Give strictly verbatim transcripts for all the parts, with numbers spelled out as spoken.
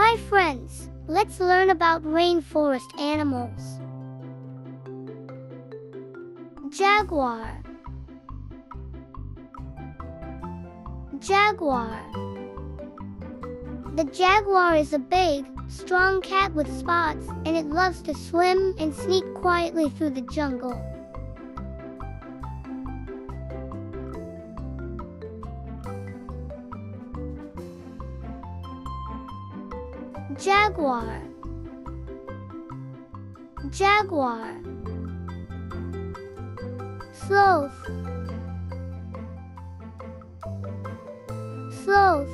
Hi friends, let's learn about rainforest animals. Jaguar. Jaguar. The jaguar is a big, strong cat with spots, and it loves to swim and sneak quietly through the jungle. Jaguar. Jaguar. Sloth. Sloth.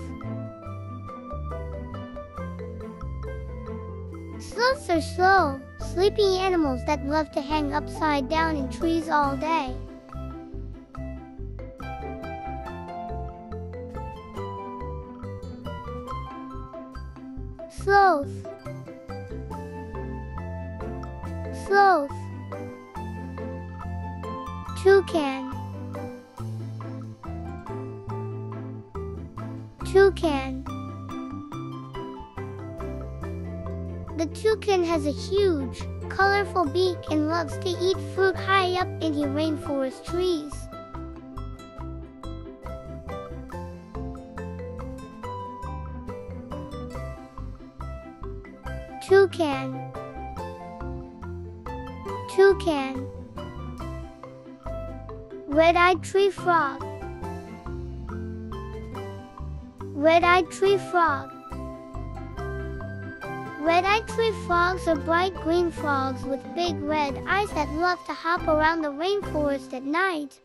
Sloths are slow, sleepy animals that love to hang upside down in trees all day. Sloth. Sloth. Toucan. Toucan. The toucan has a huge, colorful beak and loves to eat fruit high up in the rainforest trees. Toucan. Toucan. Red-eyed tree frog. Red-eyed tree frog. Red-eyed tree frogs are bright green frogs with big red eyes that love to hop around the rainforest at night.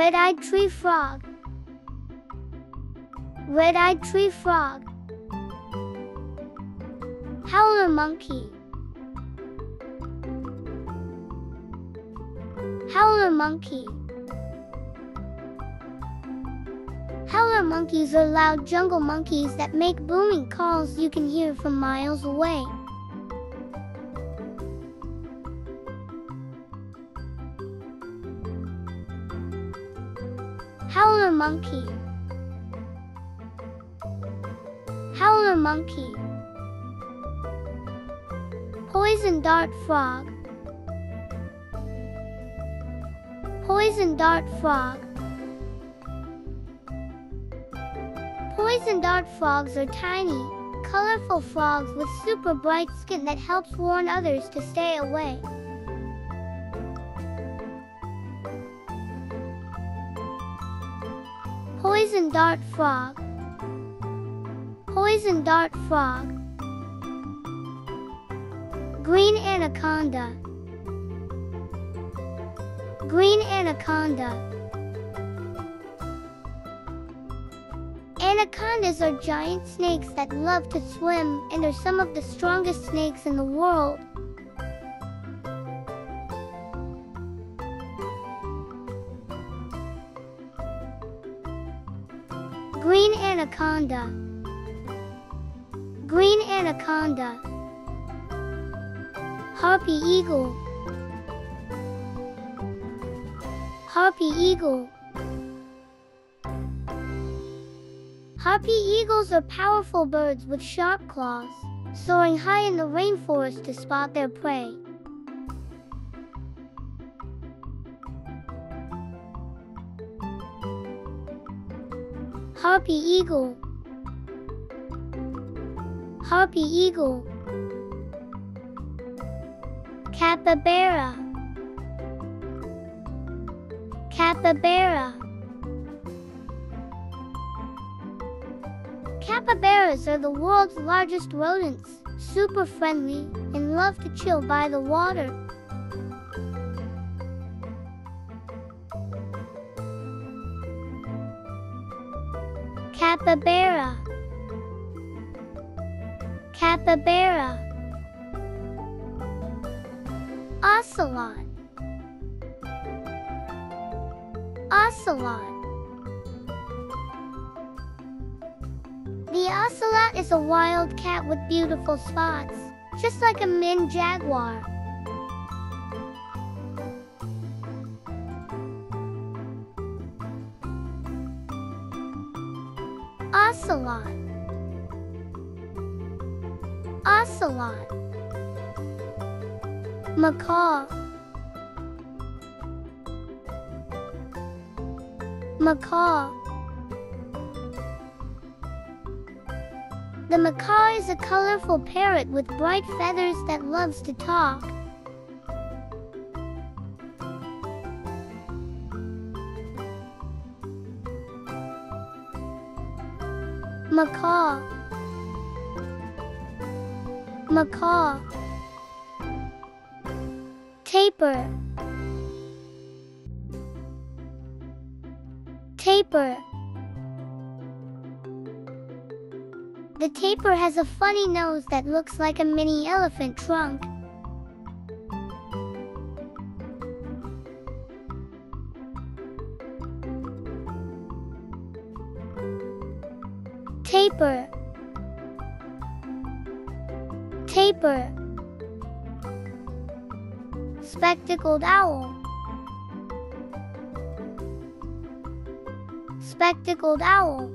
Red-eyed tree frog. Red-eyed tree frog. Howler monkey. Howler monkey. Howler monkeys are loud jungle monkeys that make booming calls you can hear from miles away. Howler monkey. Howler monkey. Poison dart frog. Poison dart frog. Poison dart frogs are tiny, colorful frogs with super bright skin that helps warn others to stay away. Poison dart frog. Poison dart frog. Green anaconda. Green anaconda. Anacondas are giant snakes that love to swim and are some of the strongest snakes in the world. Green anaconda. Green anaconda. Harpy eagle. Harpy eagle. Harpy eagles are powerful birds with sharp claws, soaring high in the rainforest to spot their prey. Harpy eagle. Harpy eagle. Capybara. Capybara. Capybaras are the world's largest rodents, super friendly, and love to chill by the water. Capybara. Capybara. Ocelot. Ocelot. The ocelot is a wild cat with beautiful spots, just like a mini jaguar. Ocelot, Ocelot. Macaw, macaw. The macaw is a colorful parrot with bright feathers that loves to talk. Macaw, macaw. Tapir, tapir. The tapir has a funny nose that looks like a mini elephant trunk. Tapir, tapir. Spectacled owl, spectacled owl.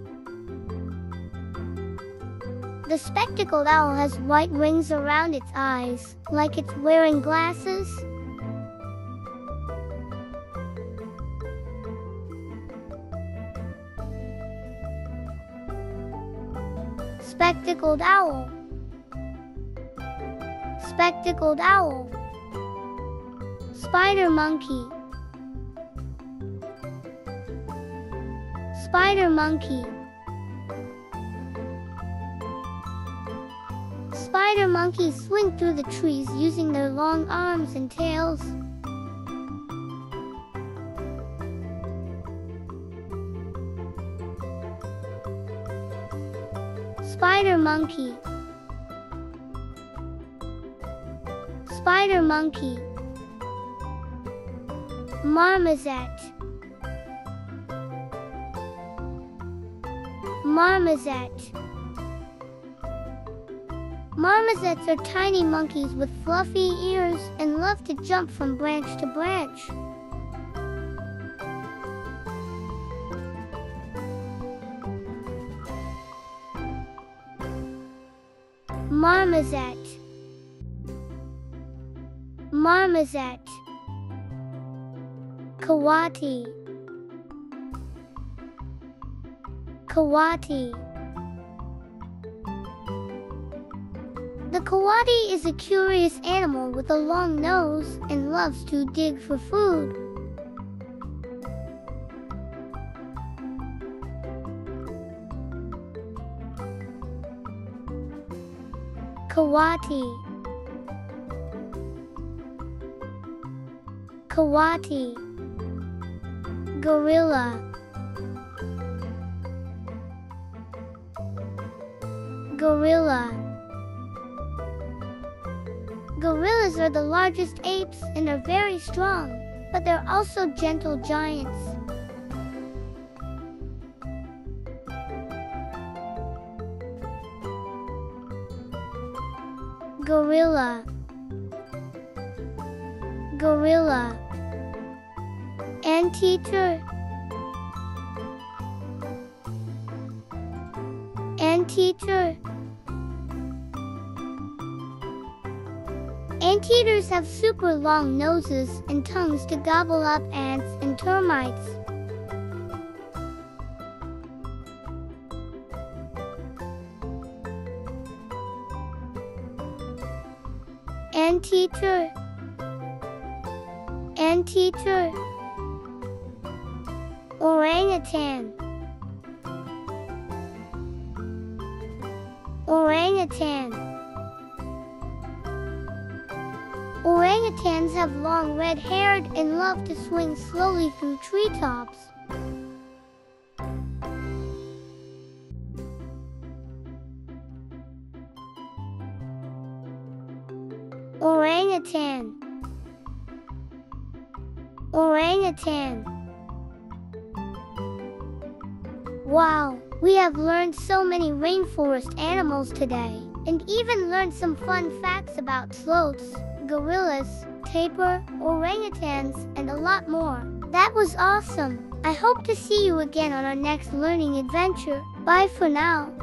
The spectacled owl has white rings around its eyes, like it's wearing glasses. Spectacled owl, spectacled owl. Spider monkey, spider monkey. Spider monkeys swing through the trees using their long arms and tails. Spider monkey, spider monkey. Marmoset, marmoset. Marmosets are tiny monkeys with fluffy ears and love to jump from branch to branch. Marmoset, marmoset. Coati, coati. The coati is a curious animal with a long nose and loves to dig for food. Coati, coati. Gorilla, gorilla. Gorillas are the largest apes and are very strong, but they're also gentle giants. Gorilla, gorilla. Anteater, anteater. Anteaters have super long noses and tongues to gobble up ants and termites. Anteater, anteater. Orangutan, orangutan. Orangutans have long red hair and love to swing slowly through treetops. Orangutan, orangutan. Wow, we have learned so many rainforest animals today, and even learned some fun facts about sloths, gorillas, tapir, orangutans, and a lot more. That was awesome! I hope to see you again on our next learning adventure. Bye for now.